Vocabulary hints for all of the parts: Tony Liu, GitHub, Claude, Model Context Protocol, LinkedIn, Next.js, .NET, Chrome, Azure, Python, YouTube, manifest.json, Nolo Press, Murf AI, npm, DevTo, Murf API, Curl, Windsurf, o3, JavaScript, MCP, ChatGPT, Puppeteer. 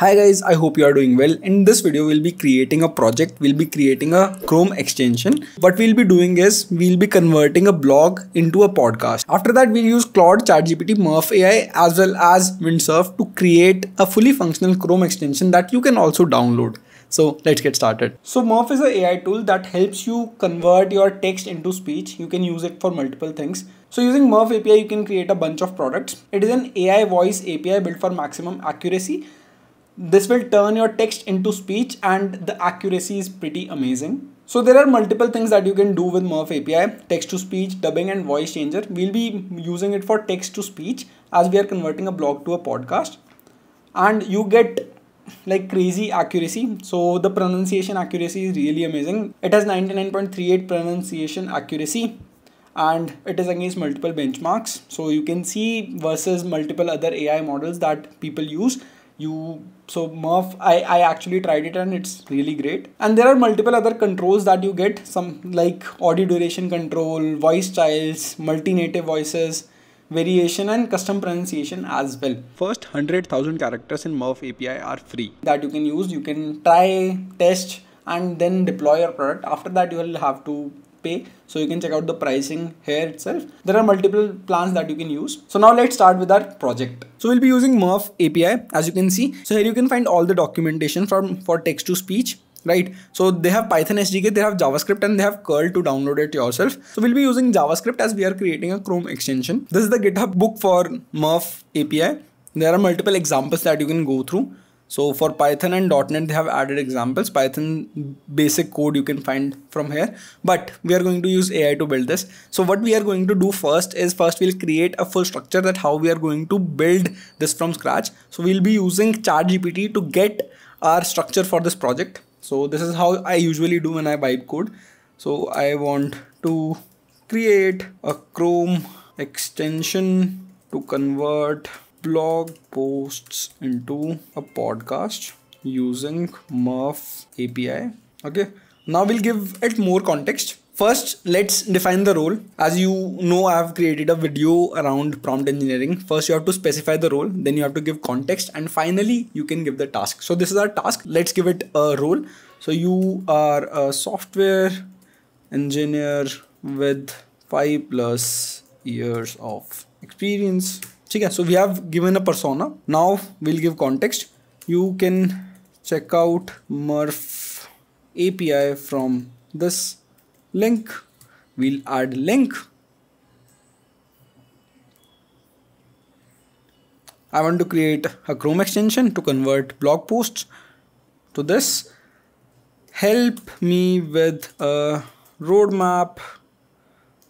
Hi guys, I hope you are doing well. In this video, we'll be creating a project. We'll be creating a Chrome extension. What we'll be doing is, we'll be converting a blog into a podcast. After that, we'll use Claude, ChatGPT, Murf AI, as well as Windsurf to create a fully functional Chrome extension that you can also download. So let's get started. So Murf is an AI tool that helps you convert your text into speech. You can use it for multiple things. So using Murf API, you can create a bunch of products. It is an AI voice API built for maximum accuracy. This will turn your text into speech and the accuracy is pretty amazing. So there are multiple things that you can do with Murf API, text to speech, dubbing and voice changer. We'll be using it for text to speech as we are converting a blog to a podcast, and you get like crazy accuracy. So the pronunciation accuracy is really amazing. It has 99.38 pronunciation accuracy and it is against multiple benchmarks. So you can see versus multiple other AI models that people use. So Murf, I actually tried it and it's really great. And there are multiple other controls that you get, some like audio duration control, voice styles, multi-native voices, variation and custom pronunciation as well. First 100,000 characters in Murf API are free that you can use. You can try, test and then deploy your product. After that you will have to pay. So you can check out the pricing here itself. There are multiple plans that you can use. So now let's start with our project. So we'll be using Murf API as you can see. So here you can find all the documentation for text to speech, right? So they have Python SDK, they have JavaScript and they have Curl to download it yourself. So we'll be using JavaScript as we are creating a Chrome extension. This is the GitHub book for Murf API. There are multiple examples that you can go through. So for Python and .NET, they have added examples. Python basic code you can find from here, but we are going to use AI to build this. So what we are going to do first is we'll create a full structure that how we are going to build this from scratch. So we'll be using ChatGPT to get our structure for this project. So this is how I usually do when I vibe code. So I want to create a Chrome extension to convert blog posts into a podcast using Murf API. Okay, now we'll give it more context. First, let's define the role. As you know, I have created a video around prompt engineering. First, you have to specify the role, then you have to give context, and finally you can give the task. So this is our task. Let's give it a role. So you are a software engineer with 5+ years of experience. So we have given a persona. Now we'll give context. You can check out Murf API from this link. We'll add link. I want to create a Chrome extension to convert blog posts to this. Help me with a roadmap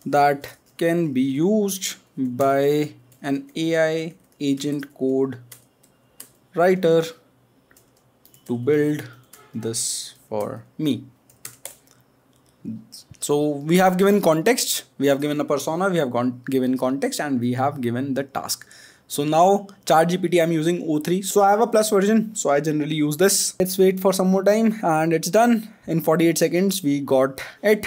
that can be used by an AI agent code writer to build this for me. So we have given context, we have given a persona, we have given context and we have given the task. So now ChatGPT, I'm using o3. So I have a plus version. So I generally use this. Let's wait for some more time and it's done. In 48 seconds, we got it.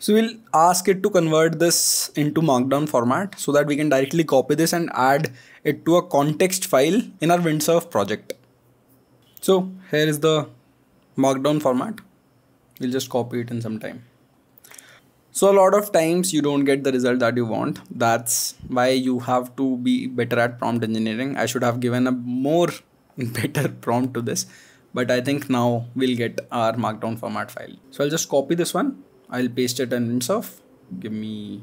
So we'll ask it to convert this into markdown format so that we can directly copy this and add it to a context file in our Windsurf project. So here is the markdown format. We'll just copy it in some time. So a lot of times you don't get the result that you want. That's why you have to be better at prompt engineering. I should have given a better prompt to this, but I think now we'll get our markdown format file. So I'll just copy this one. I'll paste it in Windsurf. Give me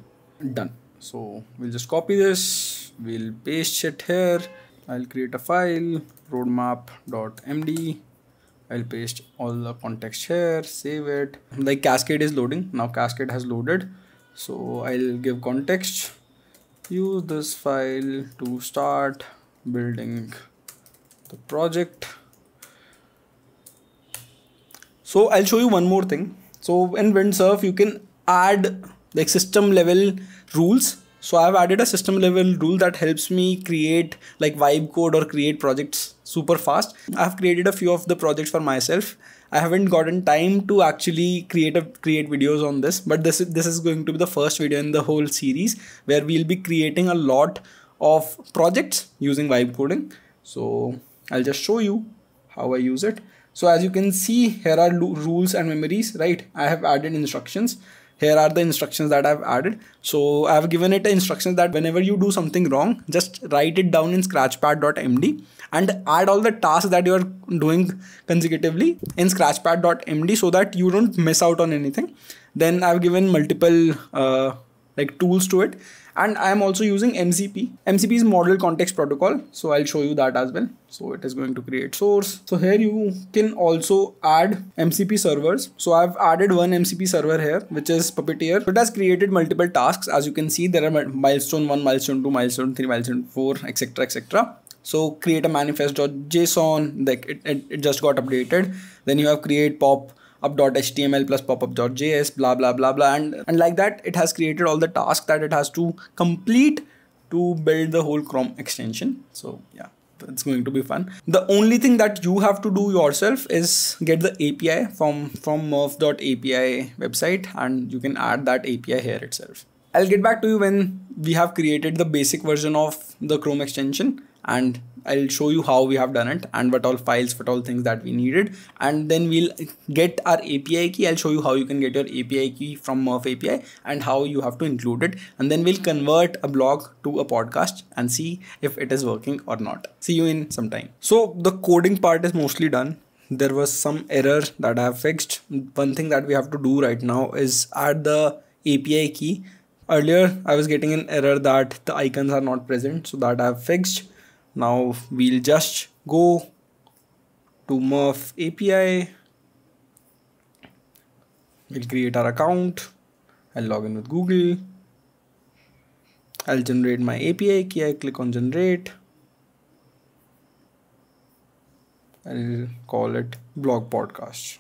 done. So we'll just copy this. We'll paste it here. I'll create a file roadmap.md. I'll paste all the context here, save it. Like cascade is loading. Now cascade has loaded. So I'll give context. Use this file to start building the project. So I'll show you one more thing. So in Windsurf, you can add like system level rules. So I've added a system level rule that helps me create like vibe code or create projects super fast. I've created a few of the projects for myself. I haven't gotten time to actually create videos on this, but this is going to be the first video in the whole series where we'll be creating a lot of projects using vibe coding. So I'll just show you how I use it. So as you can see, here are rules and memories, right? I have added instructions. Here are the instructions that I've added. So I've given it instructions that whenever you do something wrong, just write it down in scratchpad.md and add all the tasks that you're doing consecutively in scratchpad.md so that you don't miss out on anything. Then I've given multiple like tools to it. And I'm also using MCP. MCP is Model Context Protocol. So I'll show you that as well. So it is going to create source. So here you can also add MCP servers. So I've added one MCP server here, which is Puppeteer. So it has created multiple tasks. As you can see, there are milestone 1, milestone 2, milestone 3, milestone 4, etc., etc. So create a manifest.json, like it just got updated. Then you have create popup.html plus popup.js, blah blah blah blah, and like that it has created all the tasks that it has to complete to build the whole Chrome extension. So yeah, it's going to be fun. The only thing that you have to do yourself is get the API from Murf.API website, and you can add that API here itself. I'll get back to you when we have created the basic version of the Chrome extension, and I'll show you how we have done it and what all files, what all things that we needed. And then we'll get our API key. I'll show you how you can get your API key from Murf API and how you have to include it. And then we'll convert a blog to a podcast and see if it is working or not. See you in some time. So the coding part is mostly done. There was some error that I have fixed. One thing that we have to do right now is add the API key. Earlier, I was getting an error that the icons are not present, so that I have fixed. Now we'll just go to Murf API, we'll create our account, I'll log in with Google, I'll generate my API key, I click on generate, I'll call it blog podcast,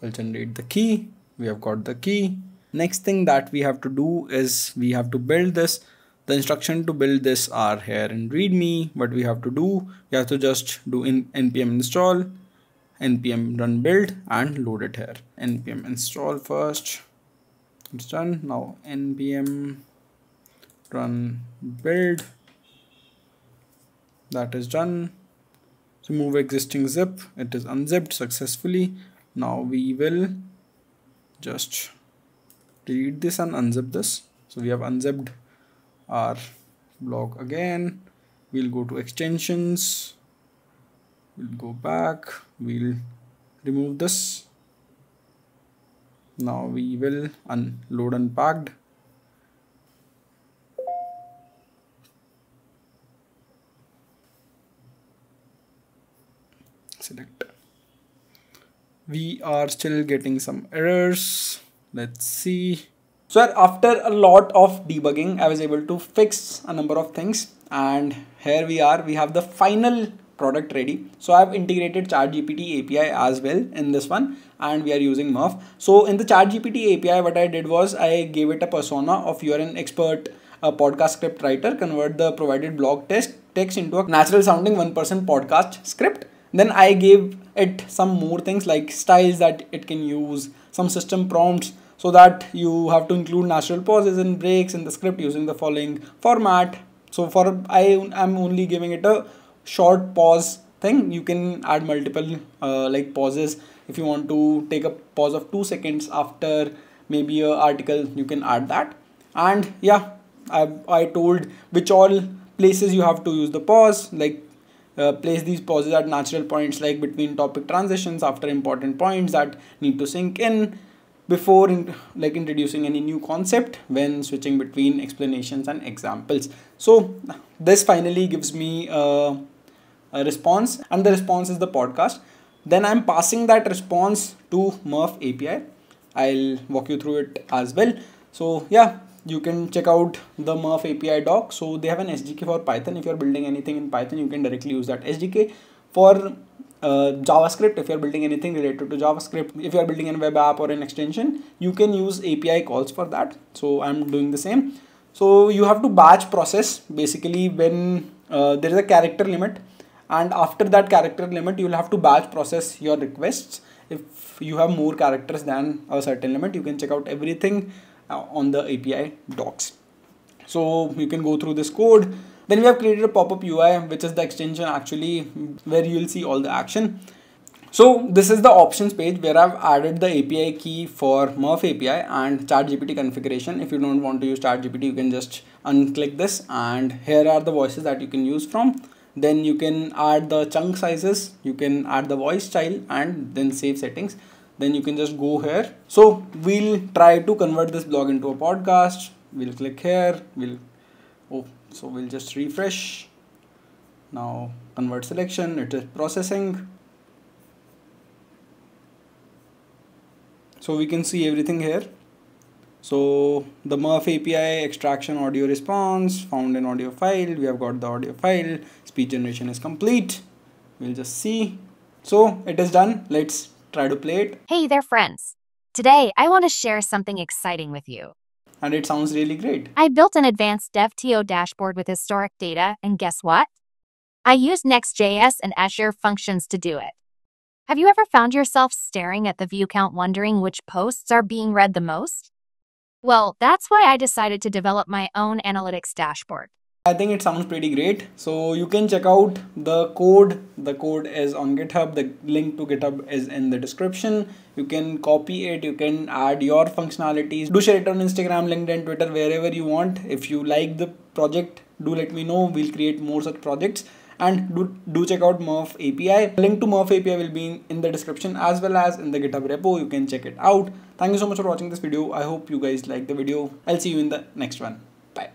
I'll generate the key, we have got the key. Next thing that we have to do is we have to build this. The instruction to build this are here in readme. What we have to do, we have to just do in npm install, npm run build and load it here. Npm install first, it's done. Now npm run build, that is done. So move existing zip, it is unzipped successfully. Now we will just delete this and unzip this. So we have unzipped our blog again. We'll go to extensions. We'll go back. We'll remove this. Now we will unload unpacked. Select. We are still getting some errors. Let's see. So after a lot of debugging, I was able to fix a number of things, and here we are, we have the final product ready. So I've integrated ChatGPT API as well in this one, and we are using Murf. So in the ChatGPT API, what I did was I gave it a persona of you're an expert podcast script writer, convert the provided blog text into a natural sounding one-person podcast script. Then I gave it some more things like styles that it can use, some system prompts, so that you have to include natural pauses and breaks in the script using the following format. So for I'm only giving it a short pause thing. You can add multiple like pauses. If you want to take a pause of 2 seconds after maybe an article, you can add that. And yeah, I told which all places you have to use the pause, like place these pauses at natural points, like between topic transitions, after important points that need to sink in, before like introducing any new concept, when switching between explanations and examples. So this finally gives me a response, and the response is the podcast. Then I'm passing that response to Murf API. I'll walk you through it as well. So yeah, you can check out the Murf API doc. So they have an SDK for Python. If you're building anything in Python, you can directly use that SDK. For JavaScript, if you're building anything related to JavaScript, if you're building a web app or an extension, you can use API calls for that. So I'm doing the same. So you have to batch process basically when there is a character limit, and after that character limit, you'll have to batch process your requests. If you have more characters than a certain limit, you can check out everything on the API docs. So you can go through this code. Then we have created a popup UI, which is the extension actually where you will see all the action. So this is the options page where I've added the API key for Murf API and ChatGPT configuration. If you don't want to use ChatGPT, you can just unclick this, and here are the voices that you can use from. Then you can add the chunk sizes, you can add the voice style, and then save settings. Then you can just go here. So we'll try to convert this blog into a podcast. We'll click here. We'll just refresh. Now convert selection, it is processing. So we can see everything here. So the Murf API extraction audio response found an audio file. We have got the audio file. Speech generation is complete. We'll just see. So it is done. Let's try to play it. Hey there, friends. Today I want to share something exciting with you. And it sounds really great. I built an advanced DevTo dashboard with historic data, and guess what? I used Next.js and Azure functions to do it. Have you ever found yourself staring at the view count wondering which posts are being read the most? Well, that's why I decided to develop my own analytics dashboard. I think it sounds pretty great. So you can check out the code. The code is on GitHub. The link to GitHub is in the description. You can copy it. You can add your functionalities. Do share it on Instagram, LinkedIn, Twitter, wherever you want. If you like the project, do let me know. We'll create more such projects. And do check out Murf API. Link to Murf API will be in the description as well as in the GitHub repo. You can check it out. Thank you so much for watching this video. I hope you guys liked the video. I'll see you in the next one.